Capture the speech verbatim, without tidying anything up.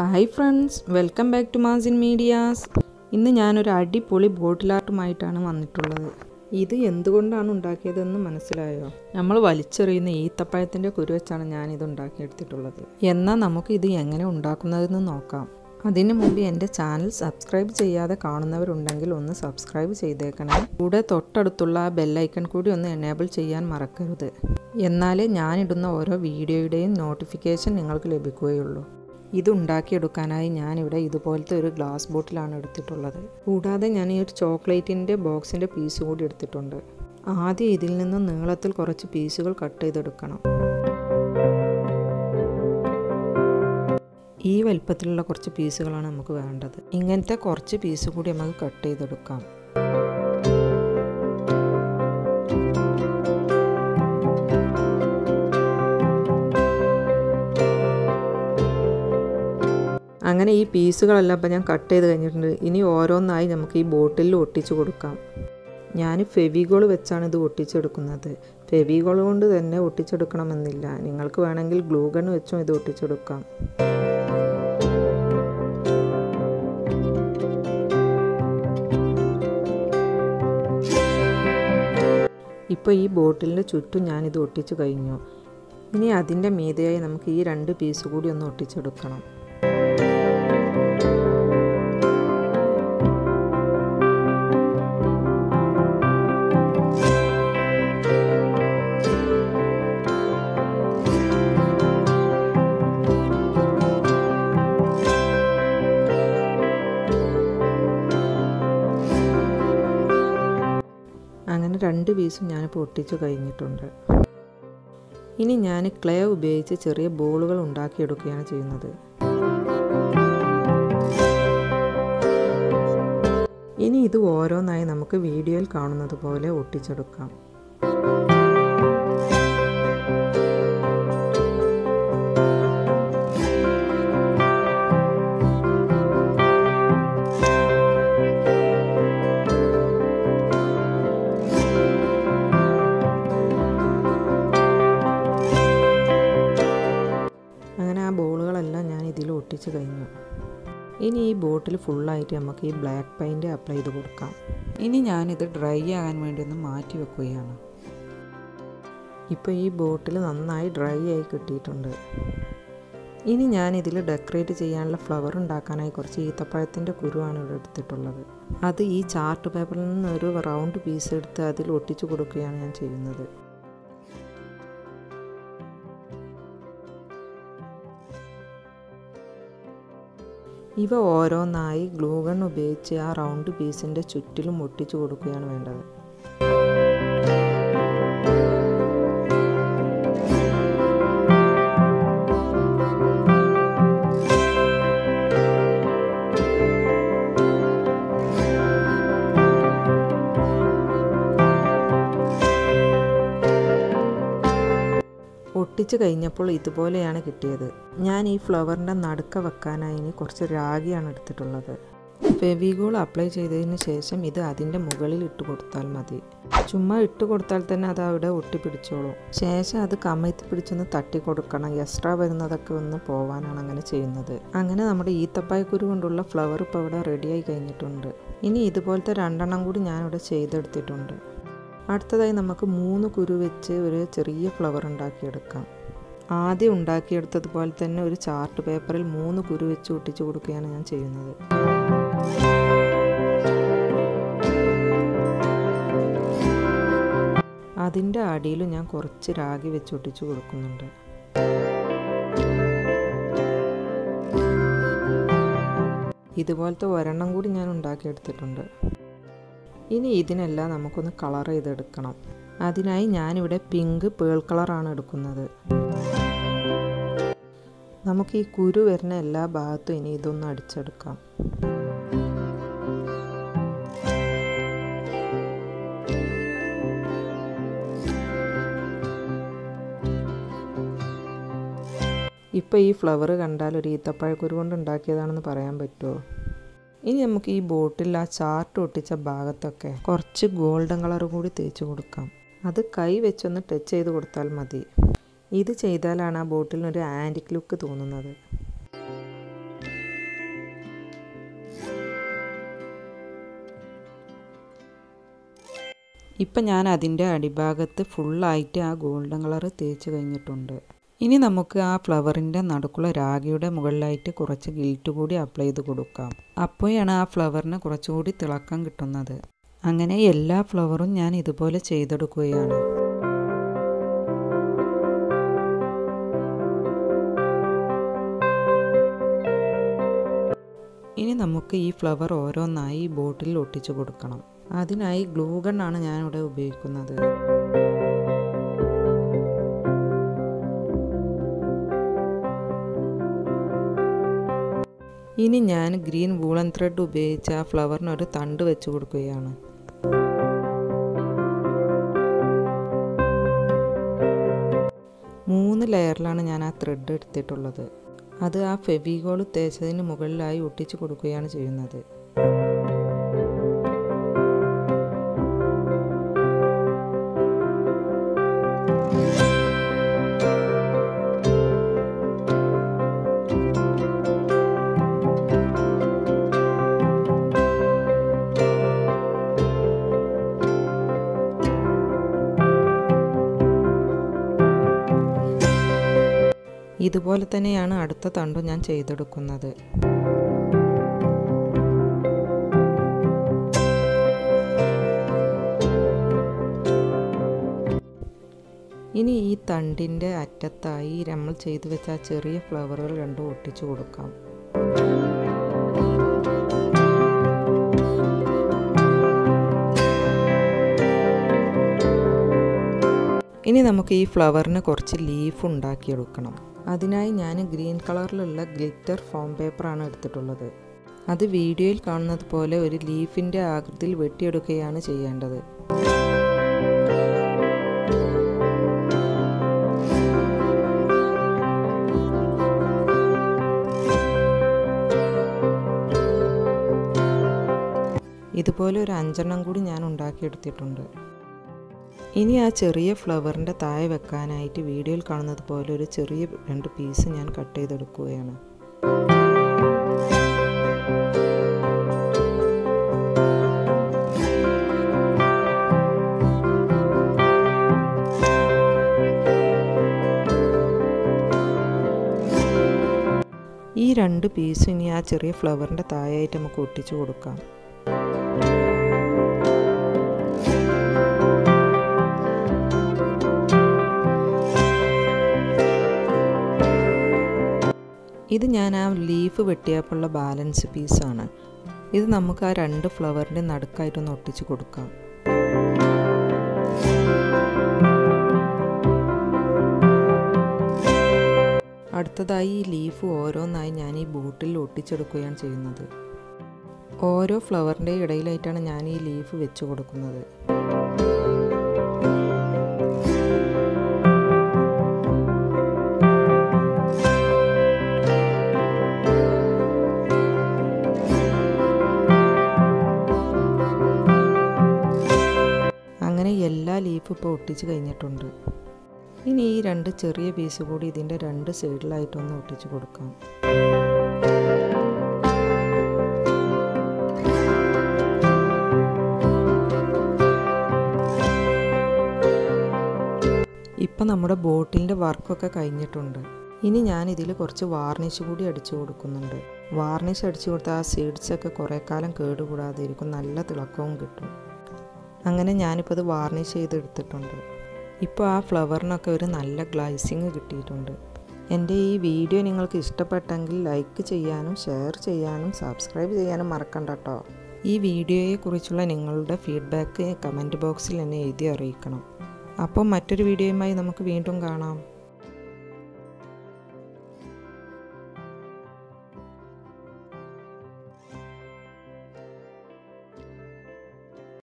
Hi friends, welcome back to Mazin medias. ഇന്ന് ഞാൻ ഒരു അടിപൊളി ബോട്ടിൽ ആർട്ടുമായിട്ടാണ് വന്നിട്ടുള്ളത്. ഇത് എന്തുകൊണ്ടാണ് ഉണ്ടാക്കിയതെന്ന് മനസ്സിലായോ? നമ്മൾ വലിച്ചെറിയുന്ന ഈത്തപ്പഴത്തിന്റെ കുരു വെച്ചാണ് ഞാൻ ഇത് ഉണ്ടാക്കിയെടുത്തിട്ടുള്ളത്. എന്നാൽ നമുക്ക് ഇത് എങ്ങനെ ഉണ്ടാക്കുന്നതെന്ന് നോക്കാം. അതിനു മുൻപ് എൻ്റെ ചാനൽ സബ്സ്ക്രൈബ് ചെയ്യാതെ കാണുന്നവരുണ്ടെങ്കിൽ ഒന്ന് സബ്സ്ക്രൈബ് ചെയ്തേക്കണം. കൂടെ തൊട്ടടുത്തുള്ള ആ ബെൽ ഐക്കൺ കൂടി ഒന്ന് എനേബിൾ ചെയ്യാൻ മറക്കരുത്. എന്നാലേ ഞാനിടുന്ന ഓരോ വീഡിയോയുടെയും നോട്ടിഫിക്കേഷൻ നിങ്ങൾക്ക് ലഭിക്കുകയുള്ളൂ. ഇത് ഉണ്ടാക്കിയെടുക്കാനായി ഞാനിവിടെ ഇതുപോലത്തെ ഒരു ഗ്ലാസ് ബോട്ടിലാണ് എടുത്തിട്ടുള്ളത്. കൂടാതെ ഞാൻ ഈ ഒരു ചോക്ലേറ്റിൻ്റെ ബോക്സിൻ്റെ പീസ് കൂടി എടുത്തിട്ടുണ്ട്. ആദ്യം ഇതിൽ നിന്ന് നീളത്തിൽ കുറച്ച് പീസുകൾ കട്ട് ചെയ്തെടുക്കണം. ഈ വലിപ്പത്തിലുള്ള കുറച്ച് പീസുകളാണ് നമുക്ക് വേണ്ടത്. ഇങ്ങനത്തെ കുറച്ച് പീസ് കൂടി നമുക്ക് കട്ട് ചെയ്തെടുക്കാം. അങ്ങനെ ഈ പീസുകളെല്ലാം ഇപ്പം ഞാൻ കട്ട് ചെയ്ത് കഴിഞ്ഞിട്ടുണ്ട്. ഇനി ഓരോന്നായി നമുക്ക് ഈ ബോട്ടിലിൽ ഒട്ടിച്ചു കൊടുക്കാം. ഞാൻ ഫെവിഗോൾ വെച്ചാണ് ഇത് ഒട്ടിച്ചെടുക്കുന്നത്. ഫെവിഗോൾ കൊണ്ട് തന്നെ ഒട്ടിച്ചെടുക്കണമെന്നില്ല. നിങ്ങൾക്ക് വേണമെങ്കിൽ ഗ്ലൂ ഗൺ വെച്ചും ഇത് ഒട്ടിച്ചെടുക്കാം. ഇപ്പോൾ ഈ ബോട്ടിലിൻ്റെ ചുറ്റും ഞാനിത് ഒട്ടിച്ചു കഴിഞ്ഞു. ഇനി അതിൻ്റെ മീതെയായി നമുക്ക് ഈ രണ്ട് പീസ് കൂടി ഒന്ന് ഒട്ടിച്ചെടുക്കണം. രണ്ട് പീസും ഞാനിപ്പോൾ ഒട്ടിച്ചു കഴിഞ്ഞിട്ടുണ്ട്. ഇനി ഞാൻ ക്ലേ ഉപയോഗിച്ച് ചെറിയ ബോളുകൾ ഉണ്ടാക്കിയെടുക്കുകയാണ് ചെയ്യുന്നത്. ഇനി ഇത് ഓരോന്നായി നമുക്ക് വീഡിയോയിൽ കാണുന്നത് പോലെ ഒട്ടിച്ചെടുക്കാം. ഒട്ടിച്ചു കഴിഞ്ഞു. ഇനി ഈ ബോട്ടിൽ ഫുള്ളായിട്ട് നമുക്ക് ഈ ബ്ലാക്ക് പെയിൻറ്റ് അപ്ലൈ ചെയ്ത് കൊടുക്കാം. ഇനി ഞാനിത് ഡ്രൈ ആകാൻ വേണ്ടി ഒന്ന് മാറ്റി വെക്കുകയാണ്. ഇപ്പോൾ ഈ ബോട്ടിൽ നന്നായി ഡ്രൈ ആയി കിട്ടിയിട്ടുണ്ട്. ഇനി ഞാനിതിൽ ഡെക്കറേറ്റ് ചെയ്യാനുള്ള ഫ്ലവർ ഉണ്ടാക്കാനായി കുറച്ച് ഈത്തപ്പഴത്തിൻ്റെ കുരുവാണ് ഇവിടെ എടുത്തിട്ടുള്ളത്. അത് ഈ ചാർട്ട് പേപ്പറിൽ നിന്ന് ഒരു റൗണ്ട് പീസ് എടുത്ത് അതിൽ ഒട്ടിച്ചു കൊടുക്കുകയാണ് ഞാൻ ചെയ്യുന്നത്. ഇവ ഓരോന്നായി ഗ്ലൂ ഗൺ ഉപയോഗിച്ച് ആ റൗണ്ട് പീസിൻ്റെ ചുറ്റിലും ഒട്ടിച്ചു കൊടുക്കുകയാണ് വേണ്ടത്. ഒട്ടിച്ചു കഴിഞ്ഞപ്പോൾ ഇതുപോലെയാണ് കിട്ടിയത്. ഞാൻ ഈ ഫ്ലവറിൻ്റെ നടുക്ക വെക്കാനായി ഇനി കുറച്ച് രാഗിയാണ് എടുത്തിട്ടുള്ളത്. ഫെവിഗോൾ അപ്ലൈ ചെയ്തതിന് ശേഷം ഇത് അതിൻ്റെ മുകളിൽ ഇട്ട് കൊടുത്താൽ മതി. ചുമ്മാ ഇട്ട് കൊടുത്താൽ തന്നെ അത് അവിടെ ഒട്ടിപ്പിടിച്ചോളും. ശേഷം അത് കമഴ്ത്തി പിടിച്ചൊന്ന് തട്ടി കൊടുക്കണം. എക്സ്ട്രാ വരുന്നതൊക്കെ ഒന്ന് പോവാനാണ് അങ്ങനെ ചെയ്യുന്നത്. അങ്ങനെ നമ്മുടെ ഈത്തപ്പായക്കുരു കൊണ്ടുള്ള ഫ്ലവർ ഇപ്പോൾ ഇവിടെ റെഡിയായി കഴിഞ്ഞിട്ടുണ്ട്. ഇനി ഇതുപോലത്തെ രണ്ടെണ്ണം കൂടി ഞാനിവിടെ ചെയ്തെടുത്തിട്ടുണ്ട്. അടുത്തതായി നമുക്ക് മൂന്ന് കുരു വെച്ച് ഒരു ചെറിയ ഫ്ലവർ ഉണ്ടാക്കിയെടുക്കാം. ആദ്യം ഉണ്ടാക്കിയെടുത്തതുപോലെ തന്നെ ഒരു ചാർട്ട് പേപ്പറിൽ മൂന്ന് കുരു വെച്ച് ഒട്ടിച്ചു കൊടുക്കുകയാണ് ഞാൻ ചെയ്യുന്നത്. അതിൻ്റെ അടിയിൽ ഞാൻ കുറച്ച് രാഗി വെച്ച് ഒട്ടിച്ചു കൊടുക്കുന്നുണ്ട്. ഇതുപോലത്തെ ഒരെണ്ണം കൂടി ഞാൻ ഉണ്ടാക്കിയെടുത്തിട്ടുണ്ട്. ഇനി ഇതിനെല്ലാം നമുക്കൊന്ന് കളർ ചെയ്തെടുക്കണം. അതിനായി ഞാനിവിടെ പിങ്ക് പേൾ കളറാണ് എടുക്കുന്നത്. നമുക്ക് ഈ കുരു വരുന്ന എല്ലാ ഭാഗത്തും ഇനി ഇതൊന്ന് അടിച്ചെടുക്കാം. ഇപ്പോൾ ഈ ഫ്ലവർ കണ്ടാൽ ഒരു ഈത്തപ്പഴക്കുരു കൊണ്ട് ഉണ്ടാക്കിയതാണെന്ന് പറയാൻ പറ്റുമോ? ഇനി നമുക്ക് ഈ ബോട്ടിൽ ആ ചാർട്ട് ഒട്ടിച്ച ഭാഗത്തൊക്കെ കുറച്ച് ഗോൾഡൻ കളർ കൂടി തേച്ച് കൊടുക്കാം. അത് കൈ വെച്ചൊന്ന് ടച്ച് ചെയ്ത് കൊടുത്താൽ മതി. ഇത് ചെയ്താലാണ് ആ ബോട്ടിലിനൊരു ആൻറ്റിക് ലുക്ക് തോന്നുന്നത്. ഇപ്പ ഞാൻ അതിന്റെ അടിഭാഗത്ത് ഫുൾ ആയിട്ട് ആ ഗോൾഡൻ കളർ തേച്ച് കഴിഞ്ഞിട്ടുണ്ട്. ഇനി നമുക്ക് ആ ഫ്ലവറിന്റെ നടുക്കുള്ള രാഗിയുടെ മുകളിലായിട്ട് കുറച്ച് ഗിൽറ്റ് കൂടി അപ്ലൈ ചെയ്ത് കൊടുക്കാം. അപ്പോഴാണ് ആ ഫ്ലവറിന് കുറച്ചുകൂടി തിളക്കം കിട്ടുന്നത്. അങ്ങനെ എല്ലാ ഫ്ലവറും ഞാൻ ഇതുപോലെ ചെയ്തെടുക്കുകയാണ്. ഇനി നമുക്ക് ഈ ഫ്ലവർ ഓരോന്നായി ബോട്ടിലിൽ ഒട്ടിച്ചു കൊടുക്കണം. അതിനായി ഗ്ലൂ ഗണ്ണാണ് ഞാനിവിടെ ഉപയോഗിക്കുന്നത്. ഇനി ഞാൻ ഗ്രീൻ വൂളൻ ത്രെഡ് ഉപയോഗിച്ച് ആ ഫ്ലവറിന് ഒരു തണ്ട് വെച്ച് കൊടുക്കുകയാണ്. മൂന്ന് ലെയറിലാണ് ഞാൻ ആ ത്രെഡ് എടുത്തിട്ടുള്ളത്. അത് ആ ഫെവിഗോൾ തേച്ചതിന് മുകളിലായി ഒട്ടിച്ചു കൊടുക്കുകയാണ് ചെയ്യുന്നത്. ഇതുപോലെ തന്നെയാണ് അടുത്ത തണ്ടും ഞാൻ ചെയ്തെടുക്കുന്നത്. ഇനി ഈ തണ്ടിൻ്റെ അറ്റത്തായി നമ്മൾ ചെയ്തു വെച്ച ആ ചെറിയ ഫ്ലവറുകൾ രണ്ടും ഒട്ടിച്ചു കൊടുക്കാം. ഇനി നമുക്ക് ഈ ഫ്ലവറിന് കുറച്ച് ലീഫ് ഉണ്ടാക്കിയെടുക്കണം. അതിനായി ഞാൻ ഗ്രീൻ കളറിലുള്ള ഗ്ലിറ്റർ ഫോം പേപ്പറാണ് എടുത്തിട്ടുള്ളത്. അത് വീഡിയോയിൽ കാണുന്നത് പോലെ ഒരു ലീഫിൻ്റെ ആകൃതിയിൽ വെട്ടിയെടുക്കുകയാണ് ചെയ്യേണ്ടത്. ഇതുപോലെ ഒരു അഞ്ചെണ്ണം കൂടി ഞാൻ ഉണ്ടാക്കിയെടുത്തിട്ടുണ്ട്. ഇനി ആ ചെറിയ ഫ്ലവറിൻ്റെ താഴെ വെക്കാനായിട്ട് വീഡിയോയിൽ കാണുന്നത് പോലെ ഒരു ചെറിയ രണ്ട് പീസ് ഞാൻ കട്ട് ചെയ്തെടുക്കുകയാണ്. ഈ രണ്ട് പീസും ഇനി ആ ചെറിയ ഫ്ലവറിൻ്റെ താഴെയായിട്ട് നമുക്ക് ഒട്ടിച്ചു കൊടുക്കാം. ഇത് ഞാൻ ആ ലീഫ് വെട്ടിയപ്പോഴുള്ള ബാലൻസ് പീസാണ്. ഇത് നമുക്ക് ആ രണ്ട് ഫ്ലവറിൻ്റെ നടുക്കായിട്ടൊന്ന് ഒട്ടിച്ച് കൊടുക്കാം. അടുത്തതായി ഈ ലീഫ് ഓരോന്നായി ഞാൻ ഈ ബോട്ടിൽ ഒട്ടിച്ചെടുക്കുകയാണ് ചെയ്യുന്നത്. ഓരോ ഫ്ലവറിൻ്റെ ഇടയിലായിട്ടാണ് ഞാൻ ഈ ലീഫ് വെച്ച് കൊടുക്കുന്നത്. ലീഫ് ഇപ്പോൾ ഒട്ടിച്ച് കഴിഞ്ഞിട്ടുണ്ട്. ഇനി ഈ രണ്ട് ചെറിയ പീസ് കൂടി ഇതിൻ്റെ രണ്ട് സൈഡിലായിട്ടൊന്ന് ഒട്ടിച്ച് കൊടുക്കാം. ഇപ്പം നമ്മുടെ ബോട്ടിലിൻ്റെ വർക്കൊക്കെ കഴിഞ്ഞിട്ടുണ്ട്. ഇനി ഞാൻ ഇതിൽ കുറച്ച് വാർണിഷ് കൂടി അടിച്ചു കൊടുക്കുന്നുണ്ട്. വാർണിഷ് അടിച്ചു കൊടുത്താൽ ആ സീഡ്സൊക്കെ കുറേ കാലം കേടുകൂടാതെ ഇരിക്കും, നല്ല തിളക്കവും കിട്ടും. അങ്ങനെ ഞാനിപ്പോൾ ഇത് വാർണിഷ് ചെയ്തെടുത്തിട്ടുണ്ട്. ഇപ്പോൾ ആ ഫ്ലവറിനൊക്കെ ഒരു നല്ല ഗ്ലൈസിങ് കിട്ടിയിട്ടുണ്ട്. എൻ്റെ ഈ വീഡിയോ നിങ്ങൾക്ക് ഇഷ്ടപ്പെട്ടെങ്കിൽ ലൈക്ക് ചെയ്യാനും ഷെയർ ചെയ്യാനും സബ്സ്ക്രൈബ് ചെയ്യാനും മറക്കണ്ട കേട്ടോ. ഈ വീഡിയോയെക്കുറിച്ചുള്ള നിങ്ങളുടെ ഫീഡ്ബാക്ക് കമൻറ്റ് ബോക്സിൽ എന്നെ എഴുതി അറിയിക്കണം. അപ്പോൾ മറ്റൊരു വീഡിയോയുമായി നമുക്ക് വീണ്ടും കാണാം.